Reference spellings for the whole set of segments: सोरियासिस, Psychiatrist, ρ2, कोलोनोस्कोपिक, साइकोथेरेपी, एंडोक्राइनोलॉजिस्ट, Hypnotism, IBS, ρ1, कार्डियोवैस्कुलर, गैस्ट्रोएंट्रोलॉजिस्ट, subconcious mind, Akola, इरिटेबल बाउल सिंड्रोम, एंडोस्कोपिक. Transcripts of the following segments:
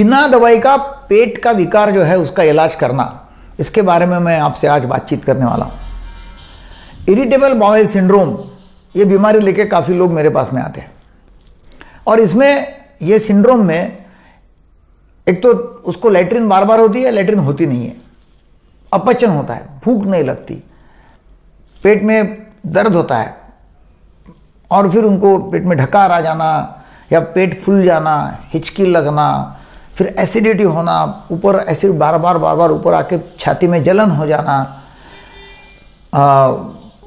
बिना दवाई का पेट का विकार जो है उसका इलाज करना, इसके बारे में मैं आपसे आज बातचीत करने वाला हूँ। इरिटेबल बाउल सिंड्रोम, ये बीमारी लेके काफ़ी लोग मेरे पास में आते हैं और इसमें ये सिंड्रोम में एक तो उसको लैट्रिन बार बार होती है, लैट्रिन होती नहीं है, अपचन होता है, भूख नहीं लगती, पेट में दर्द होता है और फिर उनको पेट में ढकार आ जाना या पेट फूल जाना, हिचकी लगना, फिर एसिडिटी होना, ऊपर एसिड बार बार ऊपर आके छाती में जलन हो जाना,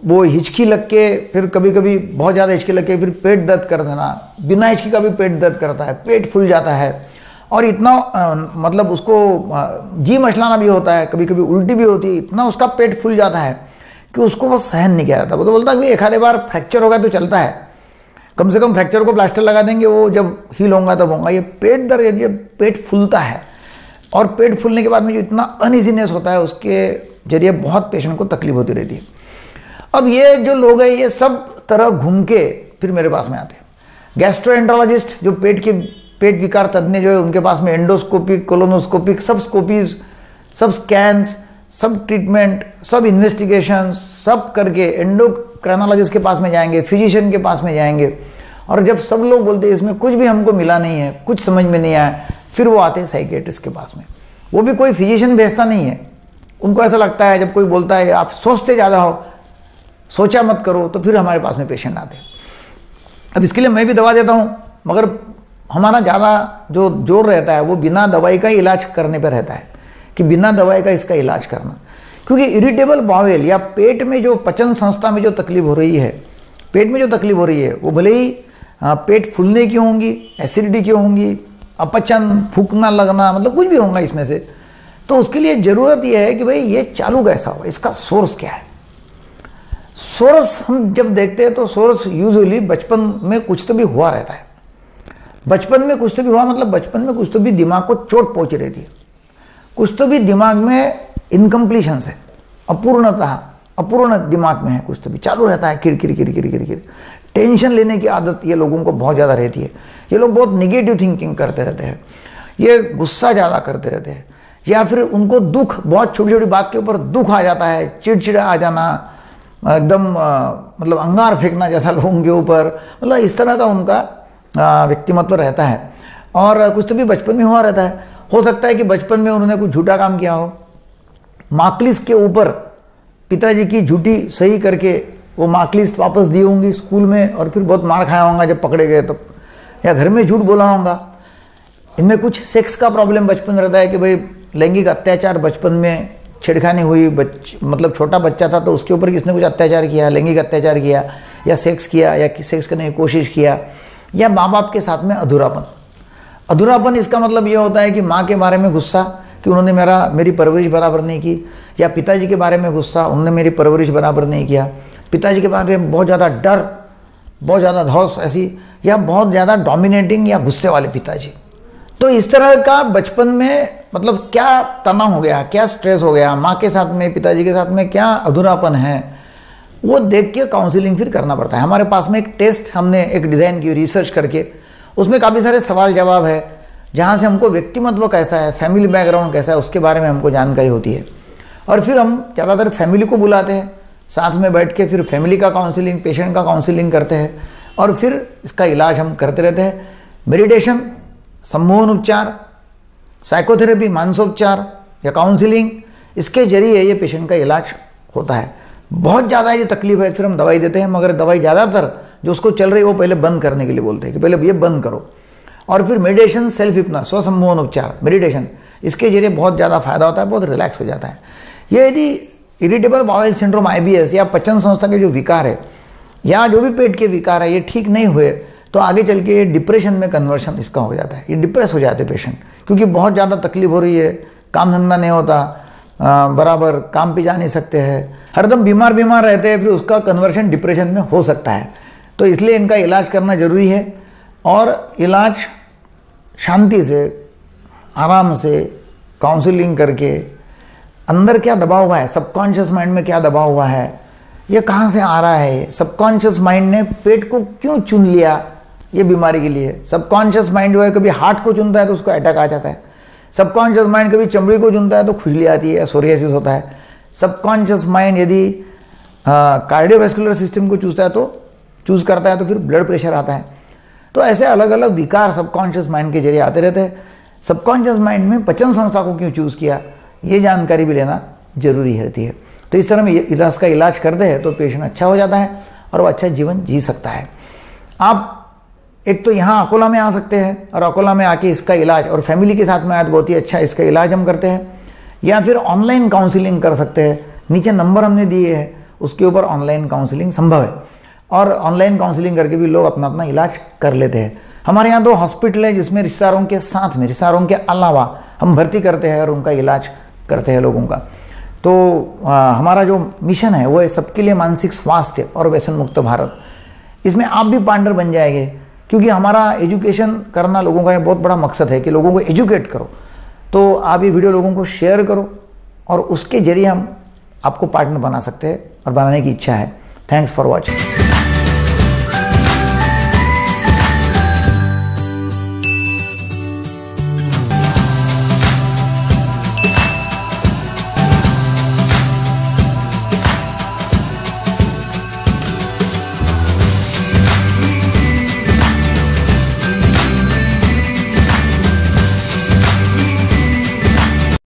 वो हिचकी लग के फिर कभी कभी बहुत ज़्यादा हिचकी लग के फिर पेट दर्द कर देना, बिना हिचकी का भी पेट दर्द करता है, पेट फूल जाता है और इतना मतलब उसको जी मचलाना भी होता है, कभी कभी उल्टी भी होती है, इतना उसका पेट फूल जाता है कि उसको वो सहन नहीं किया जाता। वो तो बोलता है कि एक आधे बार फ्रैक्चर होगा तो चलता है, कम से कम फ्रैक्चर को प्लास्टर लगा देंगे, वो जब हील होगा तब होगा। ये पेट दर्द, ये पेट फूलता है और पेट फूलने के बाद में जो इतना अनइजीनेस होता है उसके जरिए बहुत पेशेंट को तकलीफ होती रहती है। अब ये जो लोग हैं ये सब तरह घूम के फिर मेरे पास में आते हैं। गैस्ट्रोएंट्रोलॉजिस्ट जो पेट विकार तज्ञ जो है उनके पास में एंडोस्कोपिक, कोलोनोस्कोपिक, सब स्कोपीज, सब स्कैन्स, सब ट्रीटमेंट, सब इन्वेस्टिगेशन सब करके एंडोक्राइनोलॉजिस्ट के पास में जाएंगे, फिजिशियन के पास में जाएंगे और जब सब लोग बोलते हैं इसमें कुछ भी हमको मिला नहीं है, कुछ समझ में नहीं आया, फिर वो आते हैं साइकेट्रिस्ट के पास में। वो भी कोई फिजिशियन भेजता नहीं है, उनको ऐसा लगता है जब कोई बोलता है आप सोचते ज़्यादा हो, सोचा मत करो, तो फिर हमारे पास में पेशेंट आते हैं। अब इसके लिए मैं भी दवा देता हूँ मगर हमारा ज़्यादा जो जोर रहता है वो बिना दवाई का इलाज करने पर रहता है कि बिना दवाई का इसका इलाज करना, क्योंकि इरिटेबल बाउल या पेट में जो पचन संस्था में जो तकलीफ हो रही है, पेट में जो तकलीफ हो रही है वो भले ही पेट फूलने की होंगी, एसिडिटी की होंगी, अपचन, फूकना लगना, मतलब कुछ भी होगा इसमें से, तो उसके लिए ज़रूरत ये है कि भाई ये चालू कैसा हो, इसका सोर्स क्या है। सोर्स हम जब देखते हैं तो सोर्स यूजुअली बचपन में कुछ तो भी हुआ रहता है। बचपन में कुछ तो भी हुआ मतलब बचपन में कुछ तो भी दिमाग को चोट पहुँची रहती है, कुछ तो भी दिमाग में इनकम्प्लीशंस है, अपूर्णता, अपूर्ण दिमाग में है, कुछ तो भी चालू रहता है, किरकिर। टेंशन लेने की आदत ये लोगों को बहुत ज़्यादा रहती है, ये लोग बहुत निगेटिव थिंकिंग करते रहते हैं, ये गुस्सा ज़्यादा करते रहते हैं या फिर उनको दुख, बहुत छोटी छोटी बात के ऊपर दुख आ जाता है, चिड़चिड़ा आ जाना, एकदम मतलब अंगार फेंकना जैसा लोगों के ऊपर, मतलब इस तरह का उनका व्यक्तिमत्व रहता है और कुछ तो भी बचपन में हुआ रहता है। हो सकता है कि बचपन में उन्होंने कुछ झूठा काम किया हो, मार्कलिस के ऊपर पिताजी की झूठी सही करके वो मार्कलिस वापस दी होंगी स्कूल में और फिर बहुत मार खाया होगा जब पकड़े गए तब, या घर में झूठ बोला होगा। इनमें कुछ सेक्स का प्रॉब्लम बचपन रहता है कि भाई लैंगिक अत्याचार, बचपन में छेड़खानी हुई, मतलब छोटा बच्चा था तो उसके ऊपर किसने कुछ अत्याचार किया, लैंगिक अत्याचार किया या सेक्स किया या सेक्स करने की कोशिश किया, या माँ बाप के साथ में अधूरापन। अधूरापन इसका मतलब ये होता है कि माँ के बारे में गुस्सा कि उन्होंने मेरी परवरिश बराबर नहीं की, या पिताजी के बारे में गुस्सा, उन्होंने मेरी परवरिश बराबर नहीं किया, पिताजी के बारे में बहुत ज़्यादा डर, बहुत ज़्यादा धौस ऐसी, या बहुत ज़्यादा डोमिनेटिंग या गुस्से वाले पिताजी। तो इस तरह का बचपन में मतलब क्या तनाव हो गया, क्या स्ट्रेस हो गया, माँ के साथ में, पिताजी के साथ में क्या अधूरापन है, वो देख के काउंसिलिंग फिर करना पड़ता है। हमारे पास में एक टेस्ट हमने एक डिज़ाइन की रिसर्च करके, उसमें काफ़ी सारे सवाल जवाब है जहाँ से हमको व्यक्तिमत्व कैसा है, फैमिली बैकग्राउंड कैसा है, उसके बारे में हमको जानकारी होती है और फिर हम ज़्यादातर फैमिली को बुलाते हैं साथ में बैठ के, फिर फैमिली का काउंसलिंग, पेशेंट का काउंसलिंग करते हैं और फिर इसका इलाज हम करते रहते हैं। मेडिटेशन, सम्मोहन उपचार, साइकोथेरेपी, मानसोपचार या काउंसलिंग, इसके जरिए ये पेशेंट का इलाज होता है। बहुत ज़्यादा ये तकलीफ है फिर हम दवाई देते हैं मगर दवाई ज़्यादातर जो उसको चल रही है वो पहले बंद करने के लिए बोलते हैं कि पहले ये बंद करो, और फिर मेडिटेशन, सेल्फ हिप्नोसिस, स्वसम्मोहन उपचार, मेडिटेशन, इसके जरिए बहुत ज़्यादा फायदा होता है, बहुत रिलैक्स हो जाता है। ये यदि इरिटेबल बाउल सिंड्रोम IBS या पचन संस्था के जो विकार है या जो भी पेट के विकार है ये ठीक नहीं हुए तो आगे चल के डिप्रेशन में कन्वर्शन इसका हो जाता है, ये डिप्रेस हो जाते पेशेंट क्योंकि बहुत ज़्यादा तकलीफ हो रही है, काम धंधा नहीं होता बराबर, काम पे जा नहीं सकते हैं, हरदम बीमार रहते हैं, फिर उसका कन्वर्शन डिप्रेशन में हो सकता है। तो इसलिए इनका इलाज करना ज़रूरी है और इलाज शांति से, आराम से, काउंसलिंग करके, अंदर क्या दबाव हुआ है, सबकॉन्शियस माइंड में क्या दबाव हुआ है, ये कहाँ से आ रहा है, सबकॉन्शियस माइंड ने पेट को क्यों चुन लिया, ये बीमारी के लिए है। सबकॉन्शियस माइंड जो है कभी हार्ट को चुनता है तो उसको अटैक आ जाता है, सबकॉन्शियस माइंड कभी चमड़ी को चुनता है तो खुजली आती है, सोरियासिस होता है। सबकॉन्शियस माइंड यदि कार्डियोवैस्कुलर सिस्टम को चूज़ करता है तो फिर ब्लड प्रेशर आता है। तो ऐसे अलग अलग विकार सबकॉन्शियस माइंड के जरिए आते रहते हैं। सबकॉन्शियस माइंड में पचन संस्था को क्यों चूज़ किया, ये जानकारी भी लेना जरूरी रहती है। तो इस तरह में इसका इलाज करते हैं तो पेशेंट अच्छा हो जाता है और वो अच्छा जीवन जी सकता है। आप एक तो यहाँ अकोला में आ सकते हैं और अकोला में आके इसका इलाज और फैमिली के साथ में आया तो बहुत ही अच्छा इसका इलाज हम करते हैं, या फिर ऑनलाइन काउंसिलिंग कर सकते हैं। नीचे नंबर हमने दिए हैं, उसके ऊपर ऑनलाइन काउंसिलिंग संभव है और ऑनलाइन काउंसिलिंग करके भी लोग अपना अपना इलाज कर लेते हैं। हमारे यहाँ दो हॉस्पिटल है जिसमें रिश्तेदारों के साथ में, रिश्तेदारों के अलावा हम भर्ती करते हैं और उनका इलाज करते हैं लोगों का। तो हमारा जो मिशन है वो है सबके लिए मानसिक स्वास्थ्य और व्यसन मुक्त भारत। इसमें आप भी पार्टनर बन जाएंगे, क्योंकि हमारा एजुकेशन करना लोगों का बहुत बड़ा मकसद है कि लोगों को एजुकेट करो। तो आप ये वीडियो लोगों को शेयर करो और उसके जरिए हम आपको पार्टनर बना सकते हैं और बनाने की इच्छा है। Thanks for watching.